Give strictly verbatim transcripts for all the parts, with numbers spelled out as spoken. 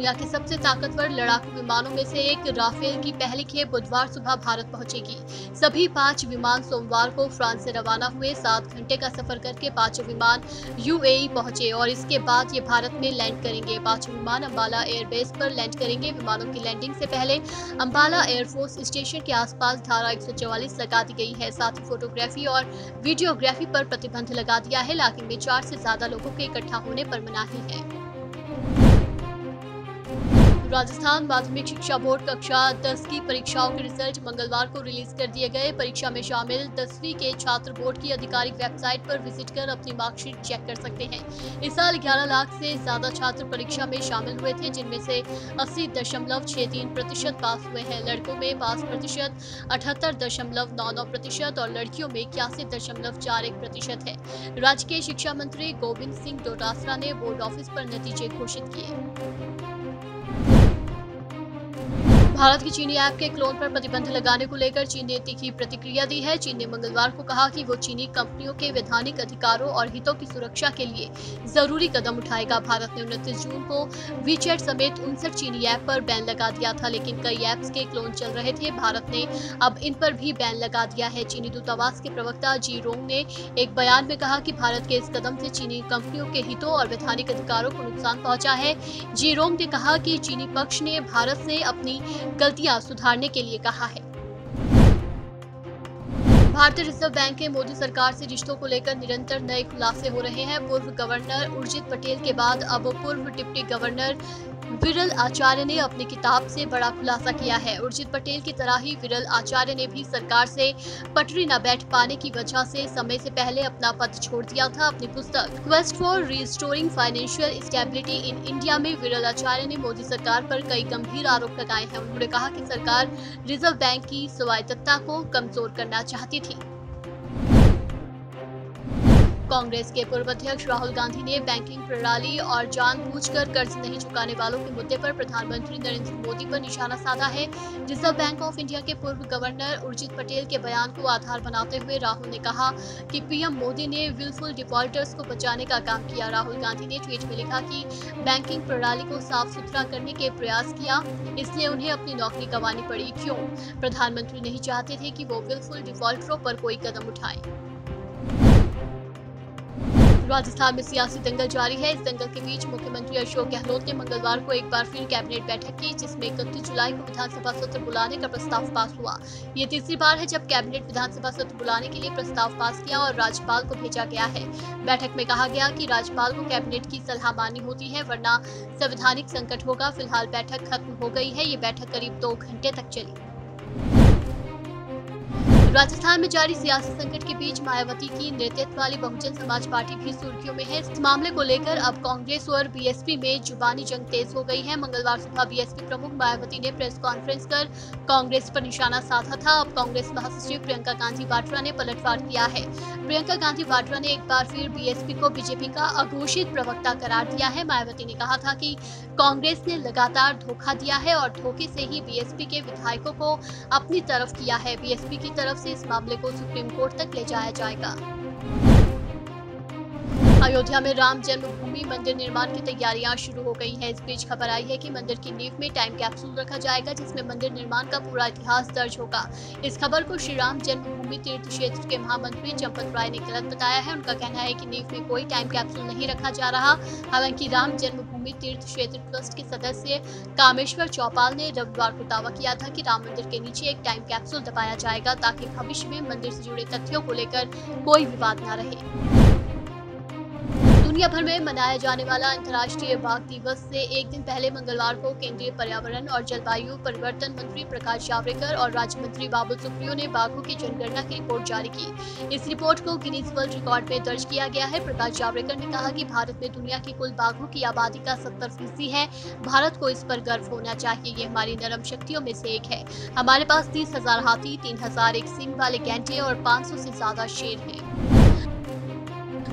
दुनिया के सबसे ताकतवर लड़ाकू विमानों में से एक राफेल की पहली खेप बुधवार सुबह भारत पहुंचेगी। सभी पांच विमान सोमवार को फ्रांस से रवाना हुए। सात घंटे का सफर करके पांचों विमान यूएई पहुंचे और इसके बाद ये भारत में लैंड करेंगे। पांचों विमान अंबाला एयरबेस पर लैंड करेंगे। विमानों की लैंडिंग से पहले अंबाला एयरफोर्स स्टेशन के आसपास धारा एक सौ चौवालीस लगा दी गई है। साथ ही फोटोग्राफी और वीडियोग्राफी पर प्रतिबंध लगा दिया है, लेकिन में चार से ज्यादा लोगों के इकट्ठा होने पर मनाही है। राजस्थान माध्यमिक शिक्षा बोर्ड कक्षा दस की परीक्षाओं के रिजल्ट मंगलवार को रिलीज कर दिए गए। परीक्षा में शामिल दसवीं के छात्र बोर्ड की आधिकारिक वेबसाइट पर विजिट कर अपनी मार्कशीट चेक कर सकते हैं। इस साल ग्यारह लाख से ज्यादा छात्र परीक्षा में शामिल हुए थे, जिनमें से अस्सी दशमलव छह तीन प्रतिशत पास हुए हैं। लड़कों में पास प्रतिशत अठहत्तर दशमलव नौ नौ प्रतिशत और लड़कियों में इक्यासी दशमलव चार एक प्रतिशत है। राज्य के शिक्षा मंत्री गोविंद सिंह डोटासरा ने बोर्ड ऑफिस पर नतीजे घोषित किए। भारत की चीनी ऐप के क्लोन पर प्रतिबंध लगाने को लेकर चीन ने तीखी प्रतिक्रिया दी है। चीन ने मंगलवार को कहा कि वो चीनी कंपनियों के वैधानिक अधिकारों और हितों की सुरक्षा के लिए जरूरी कदम उठाएगा। भारत ने उनतीस जून को वीचैट समेत उनसठ चीनी ऐप पर बैन लगा दिया था, लेकिन कई ऐप्स के क्लोन चल रहे थे। भारत ने अब इन पर भी बैन लगा दिया है। चीनी दूतावास के प्रवक्ता जी रोंग ने एक बयान में कहा कि भारत के इस कदम से चीनी कंपनियों के हितों और वैधानिक अधिकारों को नुकसान पहुंचा है। जी रोंग ने कहा कि चीनी पक्ष ने भारत से अपनी गलतियां सुधारने के लिए कहा है। भारतीय रिजर्व बैंक के मोदी सरकार से रिश्तों को लेकर निरंतर नए खुलासे हो रहे हैं। पूर्व गवर्नर उर्जित पटेल के बाद अब पूर्व डिप्टी गवर्नर विरल आचार्य ने अपनी किताब से बड़ा खुलासा किया है। उर्जित पटेल की तरह ही विरल आचार्य ने भी सरकार से पटरी न बैठ पाने की वजह से समय से पहले अपना पद छोड़ दिया था। अपनी पुस्तक quest for restoring financial stability in India में विरल आचार्य ने मोदी सरकार पर कई गंभीर आरोप लगाए हैं। उन्होंने कहा कि सरकार रिजर्व बैंक की स्वायत्तता को कमजोर करना चाहती थी। कांग्रेस के पूर्व अध्यक्ष राहुल गांधी ने बैंकिंग प्रणाली और जानबूझकर कर्ज नहीं चुकाने वालों के मुद्दे पर प्रधानमंत्री नरेंद्र मोदी पर निशाना साधा है। रिजर्व बैंक ऑफ इंडिया के पूर्व गवर्नर उर्जित पटेल के बयान को आधार बनाते हुए राहुल ने कहा कि पीएम मोदी ने विलफुल डिफॉल्टर्स को बचाने का काम किया। राहुल गांधी ने ट्वीट में लिखा कि बैंकिंग प्रणाली को साफ सुथरा करने के प्रयास किया, इसलिए उन्हें अपनी नौकरी गंवानी पड़ी। क्यों? प्रधानमंत्री नहीं चाहते थे कि वो विलफुल डिफॉल्टरों पर कोई कदम उठाए। राजस्थान में सियासी दंगल जारी है। इस दंगल के बीच मुख्यमंत्री अशोक गहलोत ने मंगलवार को एक बार फिर कैबिनेट बैठक की, जिसमें इकतीस जुलाई को विधानसभा सत्र बुलाने का प्रस्ताव पास हुआ। ये तीसरी बार है जब कैबिनेट विधानसभा सत्र बुलाने के लिए प्रस्ताव पास किया और राज्यपाल को भेजा गया है। बैठक में कहा गया कि राज्यपाल को कैबिनेट की सलाह माननी होती है, वरना संवैधानिक संकट होगा। फिलहाल बैठक खत्म हो गई है। ये बैठक करीब दो घंटे तक चली। राजस्थान में जारी सियासी संकट के बीच मायावती की नेतृत्व वाली बहुजन समाज पार्टी भी सुर्खियों में है। इस मामले को लेकर अब कांग्रेस और बीएसपी में जुबानी जंग तेज हो गई है। मंगलवार सुबह बीएसपी प्रमुख मायावती ने प्रेस कॉन्फ्रेंस कर कांग्रेस पर निशाना साधा था। अब कांग्रेस महासचिव प्रियंका गांधी वाड्रा ने पलटवार किया है। प्रियंका गांधी वाड्रा ने एक बार फिर बीएसपी को बीजेपी का अघोषित प्रवक्ता करार दिया है। मायावती ने कहा था कि कांग्रेस ने लगातार धोखा दिया है और धोखे से ही बीएसपी के विधायकों को अपनी तरफ किया है। बीएसपी की तरफ से इस मामले को सुप्रीम कोर्ट तक ले जाया जाएगा। अयोध्या में राम जन्मभूमि मंदिर निर्माण की तैयारियां शुरू हो गई हैं। इस बीच खबर आई है कि मंदिर की नींव में टाइम कैप्सूल रखा जाएगा, जिसमें मंदिर निर्माण का पूरा इतिहास दर्ज होगा। इस खबर को श्री राम जन्मभूमि तीर्थ क्षेत्र के महामंत्री चंपत राय ने गलत बताया है। उनका कहना है कि नींव में कोई टाइम कैप्सूल नहीं रखा जा रहा। हालांकि राम जन्मभूमि तीर्थ क्षेत्र ट्रस्ट के सदस्य कामेश्वर चौपाल ने रविवार को दावा किया था कि राम मंदिर के नीचे एक टाइम कैप्सूल दबाया जाएगा, ताकि भविष्य में मंदिर से जुड़े तथ्यों को लेकर कोई विवाद न रहे। दुनिया भर में मनाया जाने वाला अंतर्राष्ट्रीय बाघ दिवस से एक दिन पहले मंगलवार को केंद्रीय पर्यावरण और जलवायु परिवर्तन मंत्री प्रकाश जावरेकर और राज्य मंत्री बाबुल सुप्रियो ने बाघों की जनगणना की रिपोर्ट जारी की। इस रिपोर्ट को गिनी वर्ल्ड रिकॉर्ड में दर्ज किया गया है। प्रकाश जावरेकर ने कहा कि भारत में दुनिया की कुल बाघों की आबादी का सत्तर फीसदी है। भारत को इस पर गर्व होना चाहिए। ये हमारी नरम शक्तियों में से एक है। हमारे पास तीस हजार हाथी, तीन हजार एक सिंह वाले गैंटे और पाँच सौ से ज्यादा शेर है।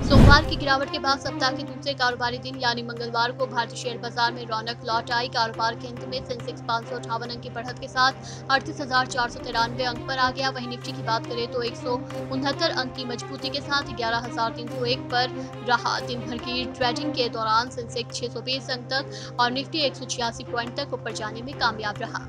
सोमवार की गिरावट के बाद सप्ताह के दूसरे कारोबारी दिन यानी मंगलवार को भारतीय शेयर बाजार में रौनक लौट आई। कारोबार के अंत में सेंसेक्स पाँच सौ अठावन अंक की बढ़त के साथ अड़तीस हजार चार सौ तिरानवे अंक पर आ गया। वहीं निफ्टी की बात करें तो एक सौ उनहत्तर अंक की मजबूती के साथ ग्यारह हजार तीन सौ एक पर रहा। दिन भर की ट्रेडिंग के दौरान सेंसेक्स छह सौ बीस अंक तक और निफ्टी एक सौ छियासी पॉइंट तक ऊपर जाने में कामयाब रहा।